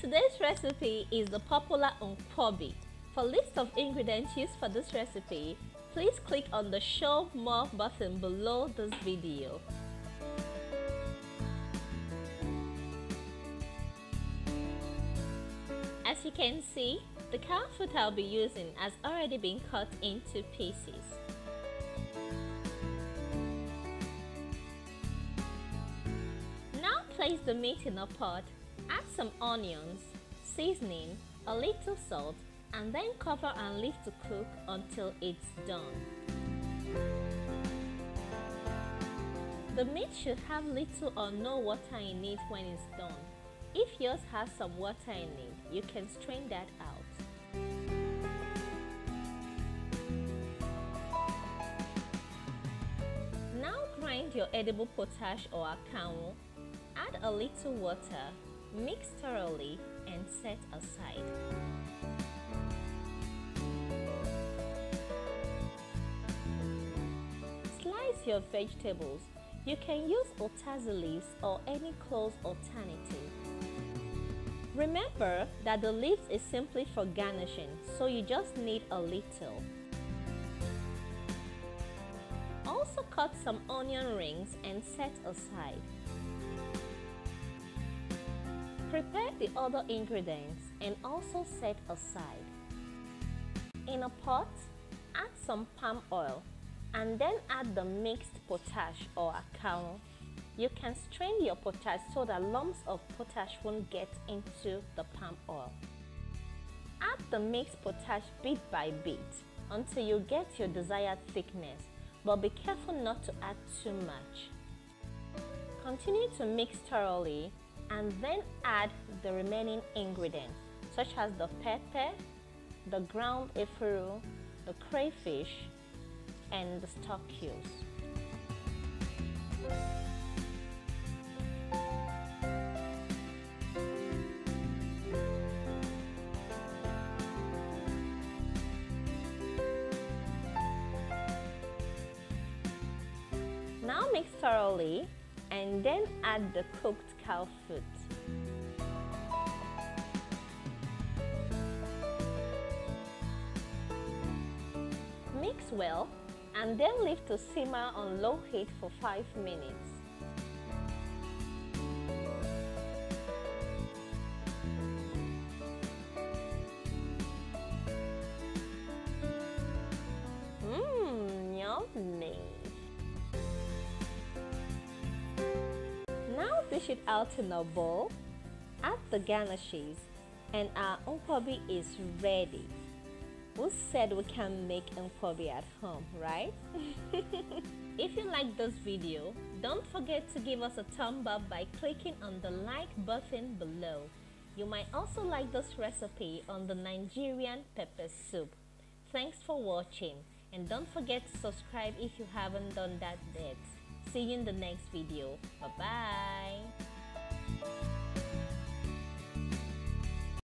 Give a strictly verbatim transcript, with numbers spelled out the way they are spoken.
Today's recipe is the popular Nkwobi. For list of ingredients used for this recipe, please click on the Show More button below this video. As you can see, the cow foot I'll be using has already been cut into pieces. Now place the meat in a pot, add some onions, seasoning, a little salt, and then cover and leave to cook until it's done. The meat should have little or no water in it when it's done. If yours has some water in it, you can strain that out. Now grind your edible potash or akanwu, add a little water, mix thoroughly and set aside. Slice your vegetables. You can use Utazi leaves or any close alternative. Remember that the leaves is simply for garnishing, so you just need a little. Also cut some onion rings and set aside. Prepare the other ingredients and also set aside. In a pot, add some palm oil and then add the mixed potash or akanwu. You can strain your potash so that lumps of potash won't get into the palm oil. Add the mixed potash bit by bit until you get your desired thickness, but be careful not to add too much. Continue to mix thoroughly and then add the remaining ingredients such as the pepper, the ground ehuru, the crayfish, and the stockules. Now mix thoroughly and then add the cooked cow foot. Mix well and then leave to simmer on low heat for five minutes. Mmm, yummy! Now dish it out in a bowl, add the garnishes, and our Nkwobi is ready. Who said we can make Nkwobi at home, right? If you like this video, don't forget to give us a thumb up by clicking on the like button below. You might also like this recipe on the Nigerian pepper soup. Thanks for watching, and don't forget to subscribe if you haven't done that yet. See you in the next video. Bye bye.